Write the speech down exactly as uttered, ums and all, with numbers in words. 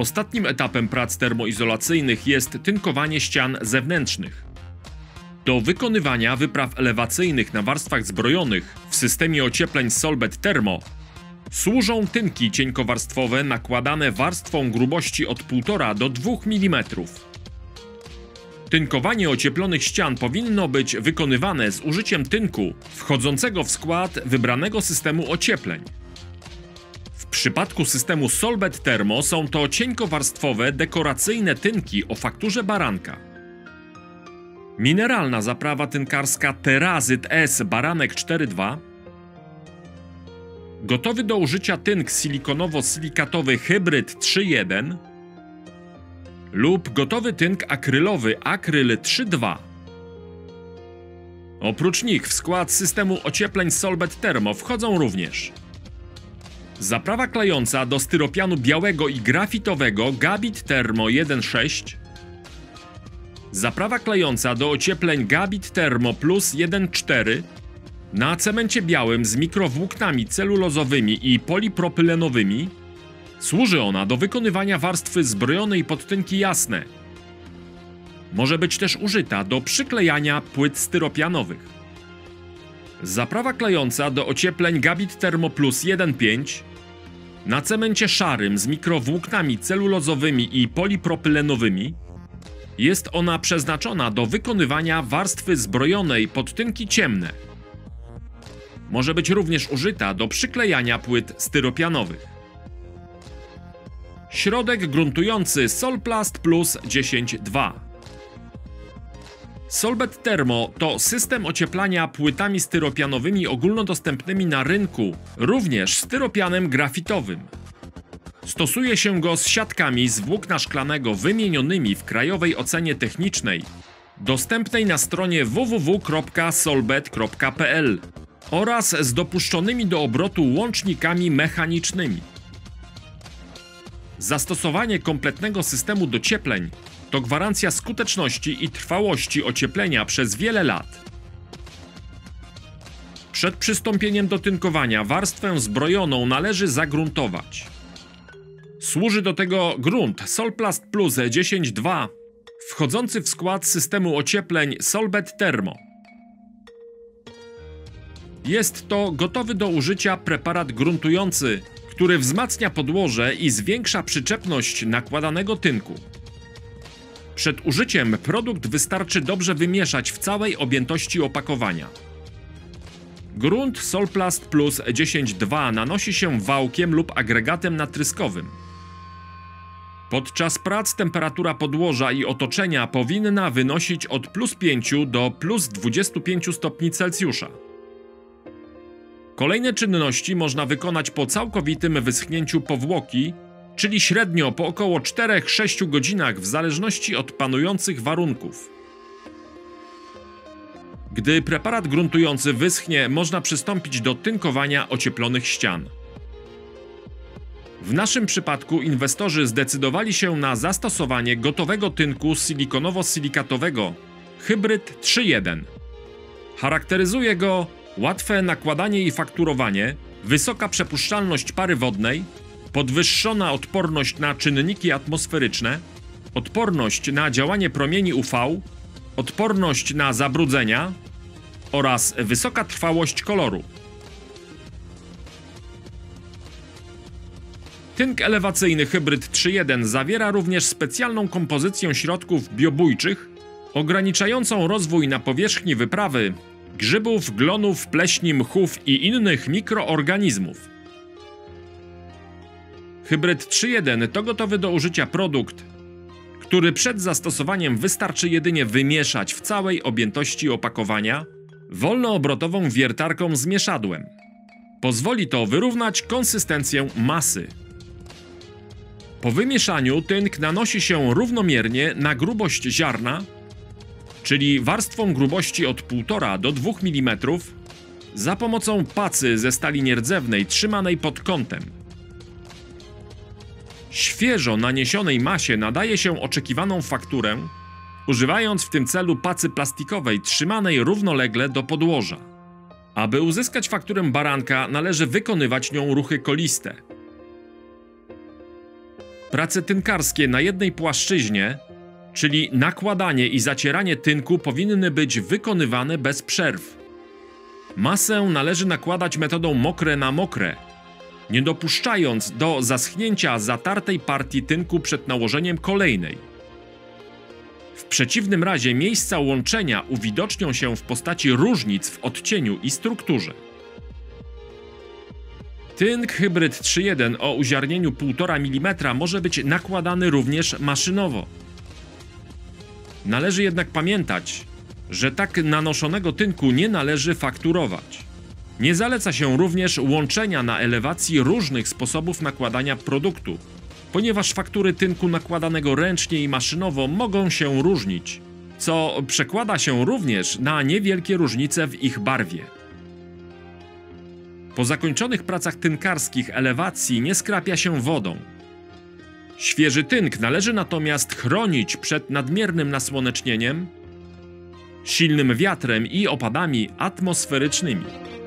Ostatnim etapem prac termoizolacyjnych jest tynkowanie ścian zewnętrznych. Do wykonywania wypraw elewacyjnych na warstwach zbrojonych w systemie ociepleń Solbet Termo służą tynki cienkowarstwowe nakładane warstwą grubości od półtora do dwóch milimetrów. Tynkowanie ocieplonych ścian powinno być wykonywane z użyciem tynku wchodzącego w skład wybranego systemu ociepleń. W przypadku systemu Solbet Termo są to cienkowarstwowe dekoracyjne tynki o fakturze baranka. Mineralna zaprawa tynkarska TERAZYT S Baranek cztery przecinek dwa. Gotowy do użycia tynk silikonowo-silikatowy HYBRYD trzy przecinek jeden lub gotowy tynk akrylowy AKRYL trzy przecinek dwa. Oprócz nich w skład systemu ociepleń Solbet Termo wchodzą również zaprawa klejąca do styropianu białego i grafitowego Gabit Thermo jeden przecinek sześć, zaprawa klejąca do ociepleń Gabit Thermo Plus jeden przecinek cztery na cemencie białym z mikrowłóknami celulozowymi i polipropylenowymi. Służy ona do wykonywania warstwy zbrojonej pod tynki jasne. Może być też użyta do przyklejania płyt styropianowych. Zaprawa klejąca do ociepleń Gabit Thermo Plus jeden przecinek pięć na cemencie szarym z mikrowłóknami celulozowymi i polipropylenowymi. Jest ona przeznaczona do wykonywania warstwy zbrojonej pod tynki ciemne. Może być również użyta do przyklejania płyt styropianowych. Środek gruntujący Solplast Plus dziesięć przecinek dwa. Solbet Termo to system ocieplania płytami styropianowymi ogólnodostępnymi na rynku, również styropianem grafitowym. Stosuje się go z siatkami z włókna szklanego wymienionymi w krajowej ocenie technicznej, dostępnej na stronie www kropka solbet kropka pl oraz z dopuszczonymi do obrotu łącznikami mechanicznymi. Zastosowanie kompletnego systemu dociepleń to gwarancja skuteczności i trwałości ocieplenia przez wiele lat. Przed przystąpieniem do tynkowania warstwę zbrojoną należy zagruntować. Służy do tego grunt Solplast Plus dziesięć przecinek dwa wchodzący w skład systemu ociepleń Solbet Termo. Jest to gotowy do użycia preparat gruntujący, który wzmacnia podłoże i zwiększa przyczepność nakładanego tynku. Przed użyciem produkt wystarczy dobrze wymieszać w całej objętości opakowania. Grunt Solplast Plus dziesięć przecinek dwa nanosi się wałkiem lub agregatem natryskowym. Podczas prac temperatura podłoża i otoczenia powinna wynosić od plus pięciu do plus dwudziestu pięciu stopni Celsjusza. Kolejne czynności można wykonać po całkowitym wyschnięciu powłoki, czyli średnio po około czterech do sześciu godzinach w zależności od panujących warunków. Gdy preparat gruntujący wyschnie, można przystąpić do tynkowania ocieplonych ścian. W naszym przypadku inwestorzy zdecydowali się na zastosowanie gotowego tynku silikonowo-silikatowego HYBRYD trzy przecinek jeden. Charakteryzuje go łatwe nakładanie i fakturowanie, wysoka przepuszczalność pary wodnej, podwyższona odporność na czynniki atmosferyczne, odporność na działanie promieni U V, odporność na zabrudzenia oraz wysoka trwałość koloru. Tynk elewacyjny HYBRYD trzy przecinek jeden zawiera również specjalną kompozycję środków biobójczych ograniczającą rozwój na powierzchni wyprawy grzybów, glonów, pleśni, mchów i innych mikroorganizmów. HYBRYD trzy przecinek jeden to gotowy do użycia produkt, który przed zastosowaniem wystarczy jedynie wymieszać w całej objętości opakowania wolnoobrotową wiertarką z mieszadłem. Pozwoli to wyrównać konsystencję masy. Po wymieszaniu tynk nanosi się równomiernie na grubość ziarna, czyli warstwą grubości od półtora do dwóch milimetrów, za pomocą pacy ze stali nierdzewnej trzymanej pod kątem. Świeżo naniesionej masie nadaje się oczekiwaną fakturę, używając w tym celu pacy plastikowej trzymanej równolegle do podłoża. Aby uzyskać fakturę baranka, należy wykonywać nią ruchy koliste. Prace tynkarskie na jednej płaszczyźnie, czyli nakładanie i zacieranie tynku, powinny być wykonywane bez przerw. Masę należy nakładać metodą mokre na mokre, nie dopuszczając do zaschnięcia zatartej partii tynku przed nałożeniem kolejnej. W przeciwnym razie miejsca łączenia uwidocznią się w postaci różnic w odcieniu i strukturze. Tynk HYBRYD trzy jeden o uziarnieniu półtora milimetra może być nakładany również maszynowo. Należy jednak pamiętać, że tak nanoszonego tynku nie należy fakturować. Nie zaleca się również łączenia na elewacji różnych sposobów nakładania produktu, ponieważ faktury tynku nakładanego ręcznie i maszynowo mogą się różnić, co przekłada się również na niewielkie różnice w ich barwie. Po zakończonych pracach tynkarskich elewacji nie skrapia się wodą. Świeży tynk należy natomiast chronić przed nadmiernym nasłonecznieniem, silnym wiatrem i opadami atmosferycznymi.